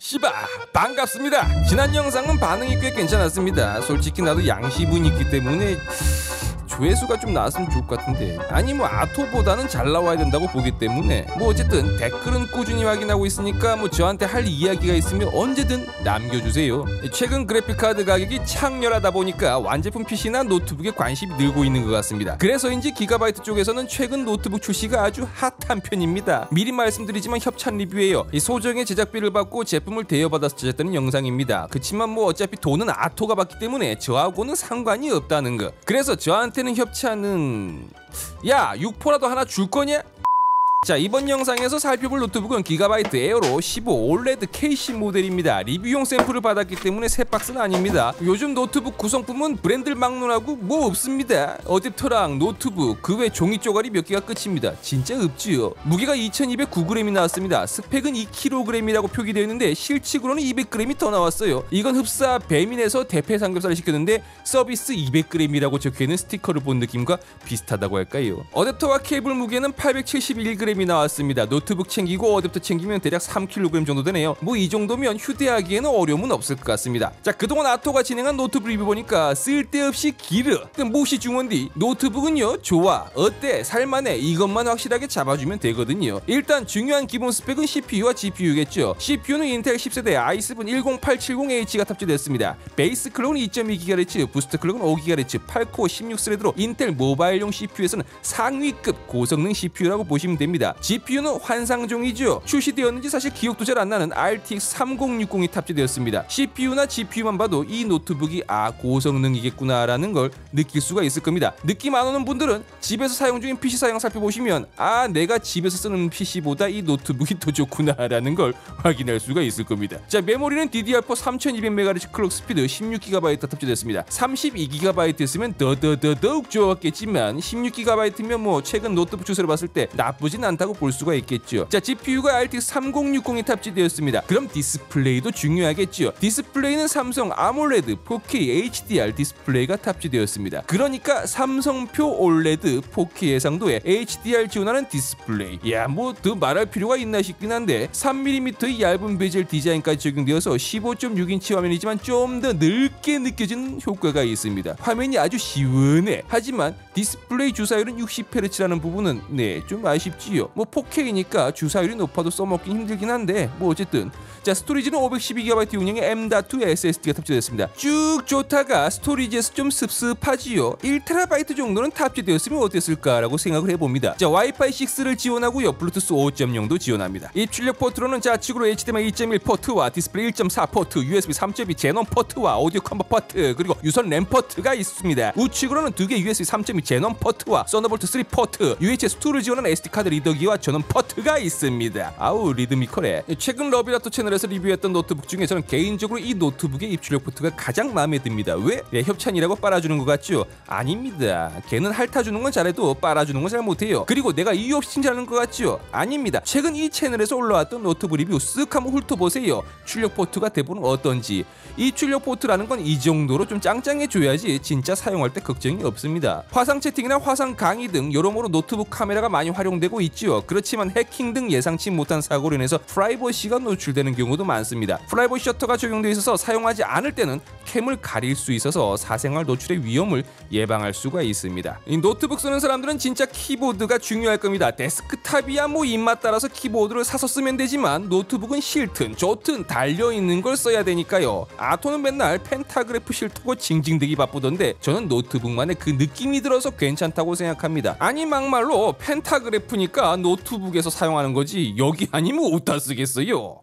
시바 반갑습니다. 지난 영상은 반응이 꽤 괜찮았습니다. 솔직히 나도 양시분이 있기 때문에 조회수가 좀 나왔으면 좋을 것 같은데, 아니 뭐 아토보다는 잘 나와야 된다고 보기 때문에 뭐 어쨌든 댓글은 꾸준히 확인하고 있으니까 뭐 저한테 할 이야기가 있으면 언제든 남겨주세요. 최근 그래픽카드 가격이 창렬하다 보니까 완제품 PC나 노트북에 관심이 늘고 있는 것 같습니다. 그래서인지 기가바이트 쪽에서는 최근 노트북 출시가 아주 핫한 편입니다. 미리 말씀드리지만 협찬 리뷰예요. 이 소정의 제작비를 받고 제품을 대여받아서 제작되는 영상입니다. 그치만 뭐 어차피 돈은 아토가 받기 때문에 저하고는 상관이 없다는 거. 그래서 저한테는 협찬은 야 6포라도 하나 줄 거냐? 자, 이번 영상에서 살펴볼 노트북은 기가바이트 에어로 15 올레드 KC 모델입니다. 리뷰용 샘플을 받았기 때문에 새 박스는 아닙니다. 요즘 노트북 구성품은 브랜드를 막론하고 뭐 없습니다. 어댑터랑 노트북, 그 외 종이 쪼가리 몇 개가 끝입니다. 진짜 없지요. 무게가 2209g이 나왔습니다. 스펙은 2kg이라고 표기되어 있는데 실측으로는 200g이 더 나왔어요. 이건 흡사 배민에서 대패 삼겹살을 시켰는데 서비스 200g이라고 적혀있는 스티커를 본 느낌과 비슷하다고 할까요. 어댑터와 케이블 무게는 871g 이 나왔습니다. 노트북 챙기고 어댑터 챙기면 대략 3kg 정도 되네요. 뭐 이 정도면 휴대하기에는 어려움은 없을 것 같습니다. 자, 그동안 아토가 진행한 노트북 리뷰 보니까 쓸데없이 길어. 몹시 중원디 노트북은요 좋아, 어때, 살만해, 이것만 확실하게 잡아주면 되거든요. 일단 중요한 기본 스펙은 CPU와 GPU겠죠. CPU는 인텔 10세대 i7 10870H가 탑재됐습니다. 베이스 클럭은 2.2GHz, 부스트 클럭은 5GHz, 8코어 16스레드로 인텔 모바일용 CPU에서는 상위급 고성능 CPU라고 보시면 됩니다. GPU는 환상종이죠. 출시되었는지 사실 기억도 잘 안나는 RTX 3060이 탑재되었습니다. CPU나 GPU만 봐도 이 노트북이 아 고성능이겠구나 라는 걸 느낄 수가 있을 겁니다. 느낌 안 오는 분들은 집에서 사용 중인 PC 사양 살펴보시면 아 내가 집에서 쓰는 PC보다 이 노트북이 더 좋구나 라는 걸 확인할 수가 있을 겁니다. 자, 메모리는 DDR4 3200MHz 클럭 스피드 16GB 탑재됐습니다. 32GB였으면 더욱 좋았겠지만 16GB면 뭐 최근 노트북 추세를 봤을 때 나쁘진 않다고 볼 수가 있겠죠. 자, GPU가 RTX 3060이 탑재되었습니다. 그럼 디스플레이도 중요하겠죠. 디스플레이는 삼성 AMOLED 4K HDR 디스플레이가 탑재되었습니다. 그러니까 삼성표 OLED 4K 해상도에 HDR 지원하는 디스플레이. 야, 뭐 더 말할 필요가 있나 싶긴 한데 3mm의 얇은 베젤 디자인까지 적용되어서 15.6인치 화면이지만 좀 더 넓게 느껴지는 효과가 있습니다. 화면이 아주 시원해. 하지만 디스플레이 주사율은 60Hz라는 부분은 네, 좀 아쉽지요. 뭐 4K니까 주사율이 높아도 써먹긴 힘들긴 한데 뭐 어쨌든. 자, 스토리지는 512GB 용량의 M.2 SSD가 탑재됐습니다. 쭉 좋다가 스토리지에서 좀 씁씁하지요. 1TB 정도는 탑재되었으면 어땠을까라고 생각을 해봅니다. 자, 와이파이 6를 지원하고요. 블루투스 5.0도 지원합니다. 입출력 포트로는 좌측으로 HDMI 2.1 포트와 디스플레이 1.4 포트, USB 3.2 제논 포트와 오디오 컴버 포트, 그리고 유선 램 포트가 있습니다. 우측으로는 2개 USB 3.2 제논 포트와 Thunderbolt 3 포트, UHS2를 지원하는 SD카드 리더기와 전원 포트가 있습니다. 아우 리드미컬해. 최근 러비라토 채널에서 리뷰했던 노트북 중에 저는 개인적으로 이 노트북의 입출력 포트가 가장 마음에 듭니다. 왜? 네, 협찬이라고 빨아주는 것 같죠? 아닙니다. 걔는 핥아주는 건 잘해도 빨아주는 건 잘 못해요. 그리고 내가 이유 없이 칭찬하는 것 같죠? 아닙니다. 최근 이 채널에서 올라왔던 노트북 리뷰 쓱 한번 훑어보세요. 출력 포트가 대부분 어떤지. 입출력 포트라는 건 이 정도로 좀 짱짱해줘야지 진짜 사용할 때 걱정이 없습니다. 화상 채팅이나 화상 강의 등 여러모로 노트북 카메라가 많이 활용되고 있죠. 그렇지만 해킹 등 예상치 못한 사고로 인해서 프라이버시가 노출되는 경우도 많습니다. 프라이버시 셔터가 적용되어 있어서 사용하지 않을 때는 캠을 가릴 수 있어서 사생활 노출의 위험을 예방할 수가 있습니다. 이 노트북 쓰는 사람들은 진짜 키보드가 중요할 겁니다. 데스크탑이야 뭐 입맛 따라서 키보드를 사서 쓰면 되지만 노트북은 싫든 좋든 달려있는 걸 써야 되니까요. 아토는 맨날 펜타그래프 싫다고 징징대기 바쁘던데 저는 노트북만의 그 느낌이 들어서 괜찮다고 생각합니다. 아니 막말로 펜타그래프니까 노트북에서 사용하는 거지 여기 아니면 어디다 쓰겠어요?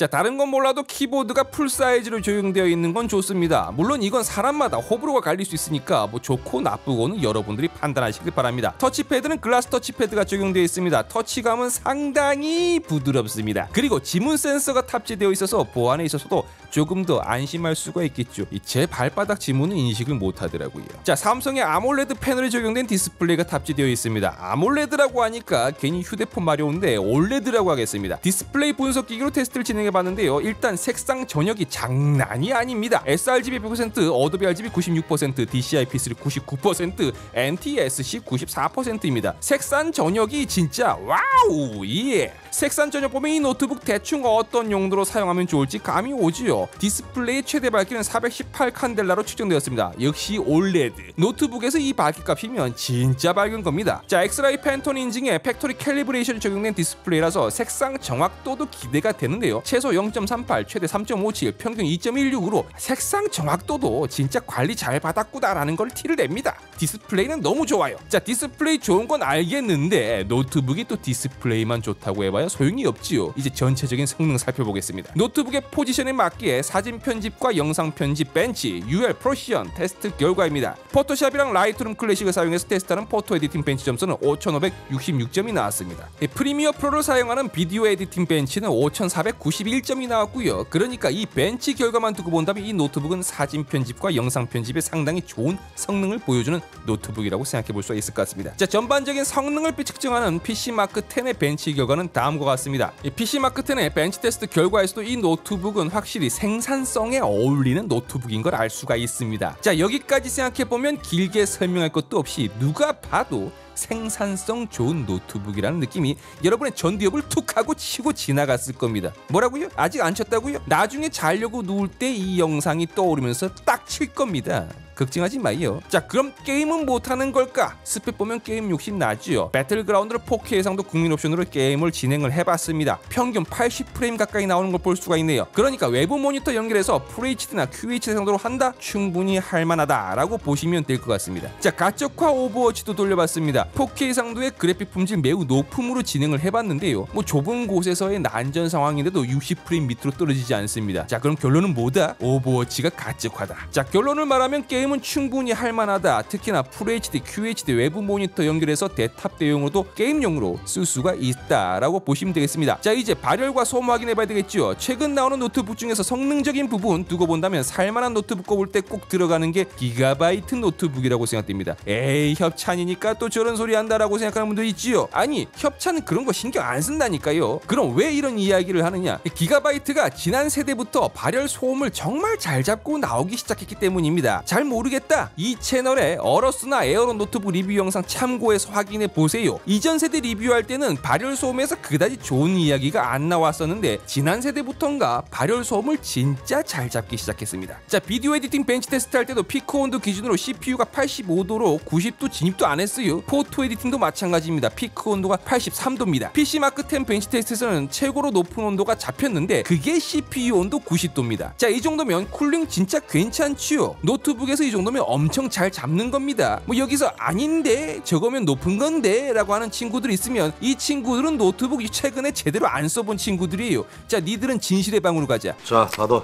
자, 다른 건 몰라도 키보드가 풀사이즈로 적용되어 있는 건 좋습니다. 물론 이건 사람마다 호불호가 갈릴 수 있으니까 뭐 좋고 나쁘고는 여러분들이 판단하시길 바랍니다. 터치패드는 글라스 터치패드가 적용되어 있습니다. 터치감은 상당히 부드럽습니다. 그리고 지문 센서가 탑재되어 있어서 보안에 있어서도 조금 더 안심할 수가 있겠죠. 제 발바닥 지문은 인식을 못하더라고요. 자, 삼성의 아몰레드 패널이 적용된 디스플레이가 탑재되어 있습니다. 아몰레드라고 하니까 괜히 휴대폰 마려운데 올레드라고 하겠습니다. 디스플레이 분석기기로 테스트를 진행했습니다. 사용해봤는데요. 일단 색상 전역이 장난이 아닙니다. sRGB 100%, 어도비 RGB 96%, DCI-P3 99%, NTSC 94%입니다. 색상 전역이 진짜 와우! 예! 색상 전역 보면 이 노트북 대충 어떤 용도로 사용하면 좋을지 감이 오지요. 디스플레이 최대 밝기는 418 칸델라로 측정되었습니다. 역시 올레드. 노트북에서 이 밝기 값이면 진짜 밝은 겁니다. 자, 엑스라이트 팬톤 인증에 팩토리 캘리브레이션이 적용된 디스플레이라서 색상 정확도도 기대가 되는데요. 최소 0.38, 최대 3.57, 평균 2.16으로 색상 정확도도 진짜 관리 잘 받았구나라는 걸 티를 냅니다. 디스플레이는 너무 좋아요. 자, 디스플레이 좋은 건 알겠는데 노트북이 또 디스플레이만 좋다고 해봐야 소용이 없지요. 이제 전체적인 성능 살펴보겠습니다. 노트북의 포지션에 맞기에 사진 편집과 영상 편집, 벤치, UL, 프로시전 테스트 결과입니다. 포토샵이랑 라이트룸 클래식을 사용해서 테스트하는 포토 에디팅 벤치 점수는 5,566점이 나왔습니다. 프리미어 프로를 사용하는 비디오 에디팅 벤치는 5,491점이 나왔고요. 그러니까 이 벤치 결과만 두고 본다면 이 노트북은 사진 편집과 영상 편집에 상당히 좋은 성능을 보여주는 노트북이라고 생각해 볼 수 있을 것 같습니다. 자, 전반적인 성능을 측정하는 PC마크10의 벤치 결과는 다음과 같습니다. PC마크10의 벤치 테스트 결과에서도 이 노트북은 확실히 생산성에 어울리는 노트북인 걸 알 수가 있습니다. 자, 여기까지 생각해보면 길게 설명할 것도 없이 누가 봐도 생산성 좋은 노트북이라는 느낌이 여러분의 전두엽을 툭 하고 치고 지나갔을 겁니다. 뭐라고요? 아직 안 쳤다고요? 나중에 자려고 누울 때 이 영상이 떠오르면서 딱 칠 겁니다. 걱정하지 마요. 자, 그럼 게임은 못하는 걸까? 스펙 보면 게임 욕심 나지요. 배틀그라운드를 4K 해상도 국민 옵션으로 게임을 진행을 해봤습니다. 평균 80프레임 가까이 나오는 걸 볼 수가 있네요. 그러니까 외부 모니터 연결해서 FHD나 QHD 해상도로 한다? 충분히 할만하다라고 보시면 될 것 같습니다. 자, 가적화 오버워치도 돌려봤습니다. 4K 해상도의 그래픽 품질 매우 높음으로 진행을 해봤는데요. 뭐 좁은 곳에서의 난전 상황인데도 60프레임 밑으로 떨어지지 않습니다. 자, 그럼 결론은 뭐다? 오버워치가 가적화다. 자, 결론을 말하면 게임 충분히 할만하다. 특히나 FHD, QHD 외부 모니터 연결해서 대탑 대용으로도 게임용으로 쓸 수가 있다라고 보시면 되겠습니다. 자, 이제 발열과 소음 확인해봐야 되겠죠. 최근 나오는 노트북 중에서 성능적인 부분 두고 본다면 살만한 노트북 꼽을 때 꼭 들어가는 게 기가바이트 노트북이라고 생각됩니다. 에이, 협찬이니까 또 저런 소리 한다라고 생각하는 분도 있지요. 아니, 협찬은 그런 거 신경 안 쓴다니까요. 그럼 왜 이런 이야기를 하느냐? 기가바이트가 지난 세대부터 발열 소음을 정말 잘 잡고 나오기 시작했기 때문입니다. 잘 모르겠다? 이 채널에 어러스나 에어로 노트북 리뷰 영상 참고해서 확인해 보세요. 이전 세대 리뷰할 때는 발열 소음에서 그다지 좋은 이야기가 안 나왔었는데 지난 세대부터인가 발열 소음을 진짜 잘 잡기 시작했습니다. 자, 비디오 에디팅 벤치 테스트 할 때도 피크 온도 기준으로 CPU가 85도로 90도 진입도 안 했어요. 포토 에디팅도 마찬가지입니다. 피크 온도가 83도입니다. PC마크10 벤치 테스트에서는 최고로 높은 온도가 잡혔는데 그게 CPU 온도 90도입니다. 자, 이 정도면 쿨링 진짜 괜찮지요. 노트북에서 이 정도면 엄청 잘 잡는 겁니다. 뭐 여기서 아닌데 저거면 높은 건데 라고 하는 친구들 있으면 이 친구들은 노트북이 최근에 제대로 안 써본 친구들이에요. 자, 니들은 진실의 방으로 가자. 자, 받아.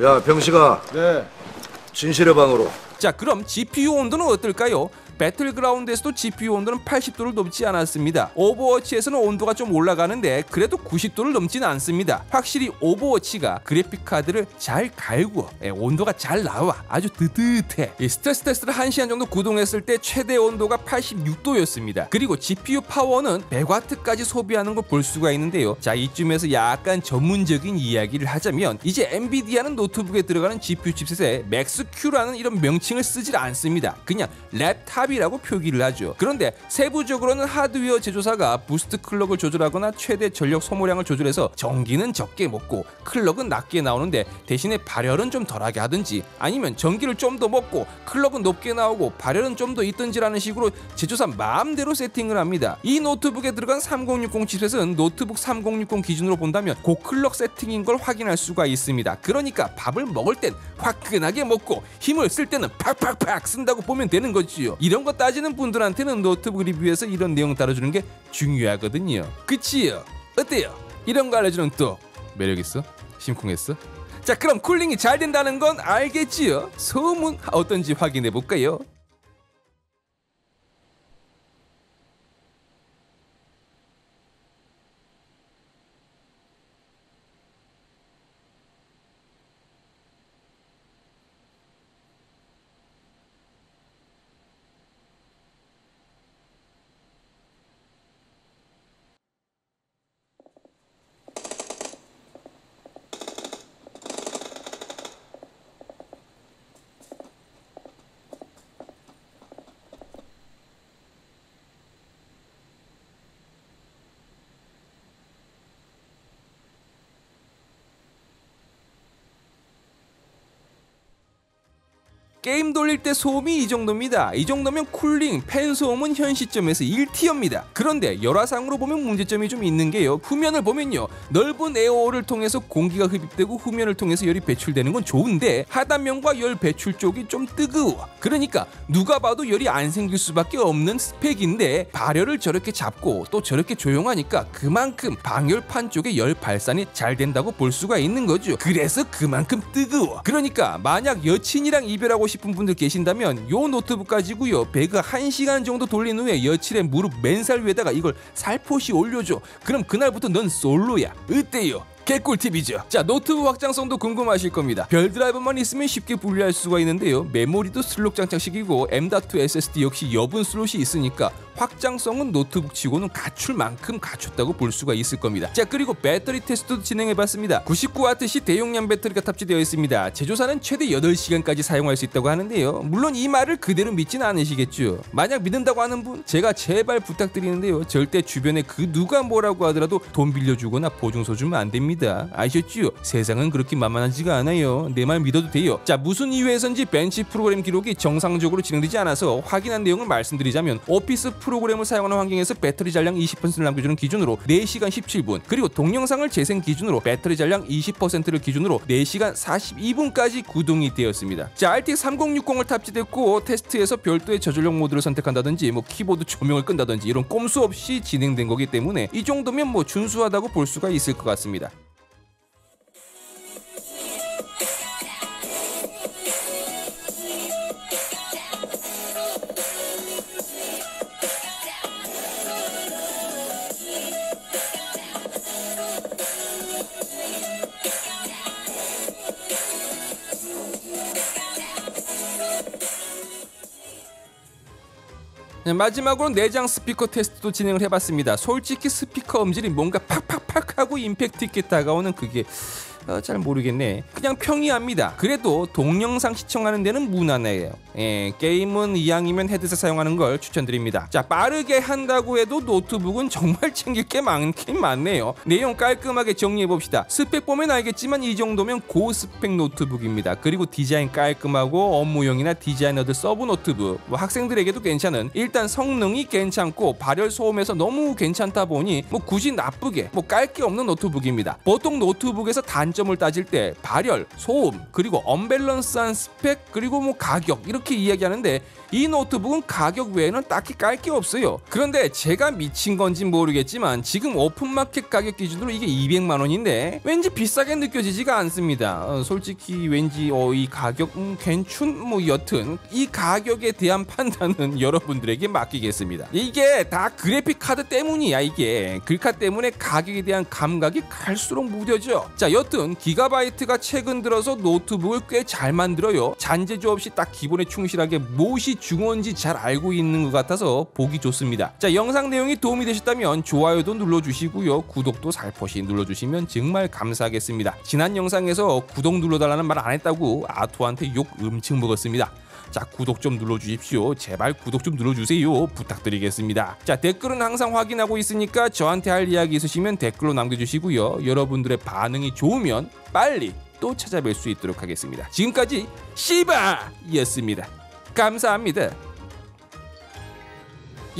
야, 병식아. 네. 진실의 방으로. 자, 그럼 GPU 온도는 어떨까요? 배틀그라운드에서도 GPU 온도는 80도를 넘지 않았습니다. 오버워치에서는 온도가 좀 올라가는데 그래도 90도를 넘지는 않습니다. 확실히 오버워치가 그래픽카드를 잘 갈고 온도가 잘 나와. 아주 뜨뜻해. 이 스트레스 테스트를 1시간 정도 구동했을 때 최대 온도가 86도였습니다. 그리고 GPU 파워는 100W까지 소비하는 걸 볼 수가 있는데요. 자, 이쯤에서 약간 전문적인 이야기를 하자면 이제 엔비디아는 노트북에 들어가는 GPU 칩셋에 맥스큐라는 이런 명칭을 쓰질 않습니다. 그냥 랩탑 이라고 표기를 하죠. 그런데 세부적으로는 하드웨어 제조사가 부스트 클럭을 조절하거나 최대 전력 소모량을 조절해서 전기는 적게 먹고 클럭은 낮게 나오는데 대신에 발열은 좀 덜하게 하든지 아니면 전기를 좀 더 먹고 클럭은 높게 나오고 발열은 좀 더 있든지라는 식으로 제조사 마음대로 세팅을 합니다. 이 노트북에 들어간 3060 칩셋은 노트북 3060 기준으로 본다면 고클럭 세팅인 걸 확인할 수가 있습니다. 그러니까 밥을 먹을 땐 화끈하게 먹고 힘을 쓸 때는 팍팍팍 쓴다고 보면 되는 거지요. 이런 거 따지는 분들한테는 노트북 리뷰에서 이런 내용 다뤄주는 게 중요하거든요. 그치요? 어때요? 이런 거 알려주는 또 매력있어? 심쿵했어? 자, 그럼 쿨링이 잘 된다는 건 알겠지요? 소음은 어떤지 확인해볼까요? 게임 돌릴 때 소음이 이 정도입니다. 이 정도면 쿨링, 팬 소음은 현 시점에서 1티어입니다. 그런데 열화상으로 보면 문제점이 좀 있는 게요, 후면을 보면요, 넓은 에어홀을 통해서 공기가 흡입되고 후면을 통해서 열이 배출되는 건 좋은데 하단면과 열 배출 쪽이 좀 뜨거워. 그러니까 누가 봐도 열이 안 생길 수밖에 없는 스펙인데 발열을 저렇게 잡고 또 저렇게 조용하니까 그만큼 방열판 쪽에 열 발산이 잘 된다고 볼 수가 있는 거죠. 그래서 그만큼 뜨거워. 그러니까 만약 여친이랑 이별하고 싶은 분들 계신다면 요 노트북 가지고요, 배그 1시간 정도 돌린 후에 여친의 무릎 맨살 위에다가 이걸 살포시 올려줘. 그럼 그날부터 넌 솔로야. 어때요? 개꿀팁이죠. 자, 노트북 확장성도 궁금하실 겁니다. 별 드라이브만 있으면 쉽게 분리할 수가 있는데요, 메모리도 슬롯 장착식이고 M.2 SSD 역시 여분 슬롯이 있으니까 확장성은 노트북치고는 갖출 만큼 갖췄다고 볼 수가 있을 겁니다. 자, 그리고 배터리 테스트도 진행해봤습니다. 99Wh 대용량 배터리가 탑재되어 있습니다. 제조사는 최대 8시간까지 사용할 수 있다고 하는데요, 물론 이 말을 그대로 믿진 않으시겠죠. 만약 믿는다고 하는 분, 제가 제발 부탁드리는데요, 절대 주변에 그 누가 뭐라고 하더라도 돈 빌려주거나 보증서 주면 안 됩니다. 아셨죠? 세상은 그렇게 만만하지가 않아요. 내 말 믿어도 돼요. 자, 무슨 이유에선지 벤치 프로그램 기록이 정상적으로 진행되지 않아서 확인한 내용을 말씀드리자면, 오피스 프로그램을 사용하는 환경에서 배터리 잔량 20%를 남겨주는 기준으로 4시간 17분, 그리고 동영상을 재생 기준으로 배터리 잔량 20%를 기준으로 4시간 42분까지 구동이 되었습니다. 자, RTX 3060을 탑재됐고 테스트에서 별도의 저전력 모드를 선택한다든지 뭐 키보드 조명을 끈다든지 이런 꼼수 없이 진행된 거기 때문에 이 정도면 뭐 준수하다고 볼 수가 있을 것 같습니다. 마지막으로 내장 스피커 테스트도 진행을 해봤습니다. 솔직히 스피커 음질이 뭔가 팍팍팍 하고 임팩트 있게 다가오는 그게 잘 모르겠네. 그냥 평이합니다. 그래도 동영상 시청하는 데는 무난해요. 예, 게임은 이왕이면 헤드셋 사용하는 걸 추천드립니다. 자, 빠르게 한다고 해도 노트북은 정말 챙길 게 많긴 많네요. 내용 깔끔하게 정리해봅시다. 스펙 보면 알겠지만 이 정도면 고스펙 노트북입니다. 그리고 디자인 깔끔하고 업무용이나 디자이너들 서브 노트북, 뭐 학생들에게도 괜찮은, 일단 성능이 괜찮고 발열 소음에서 너무 괜찮다 보니 뭐 굳이 나쁘게 뭐 깔 게 없는 노트북입니다. 보통 노트북에서 단점을 따질 때 발열, 소음, 그리고 언밸런스한 스펙, 그리고 뭐 가격 이렇게 이야기하는데 이 노트북은 가격 외에는 딱히 깔 게 없어요. 그런데 제가 미친 건지 모르겠지만 지금 오픈마켓 가격 기준으로 이게 200만원인데 왠지 비싸게 느껴지지가 않습니다. 솔직히 왠지 이 가격 괜춘? 뭐 여튼 이 가격에 대한 판단은 여러분들에게 맡기겠습니다. 이게 다 그래픽 카드 때문이야. 이게 글카 때문에 가격에 대한 감각이 갈수록 무뎌져. 자, 여튼 기가바이트가 최근 들어서 노트북을 꽤 잘 만들어요. 잔재주 없이 딱 기본에 충실하게 무엇이 중요한지 잘 알고 있는 것 같아서 보기 좋습니다. 자, 영상 내용이 도움이 되셨다면 좋아요도 눌러주시고요, 구독도 살포시 눌러주시면 정말 감사하겠습니다. 지난 영상에서 구독 눌러달라는 말 안 했다고 아토한테 욕 엄청 먹었습니다. 자, 구독 좀 눌러주십시오. 제발 구독 좀 눌러주세요. 부탁드리겠습니다. 자, 댓글은 항상 확인하고 있으니까 저한테 할 이야기 있으시면 댓글로 남겨주시고요, 여러분들의 반응이 좋으면 빨리 또 찾아뵐 수 있도록 하겠습니다. 지금까지 시바였습니다. 감사합니다.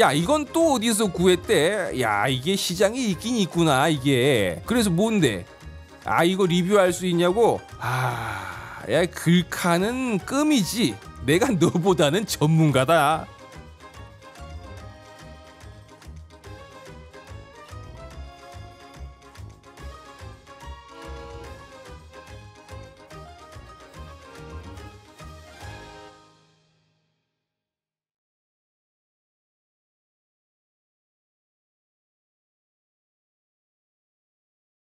야, 이건 또 어디서 구했대? 야, 이게 시장이 있긴 있구나. 이게 그래서 뭔데? 아, 이거 리뷰할 수 있냐고? 아, 야, 글카는 끔이지. 내가 너보다는 전문가다.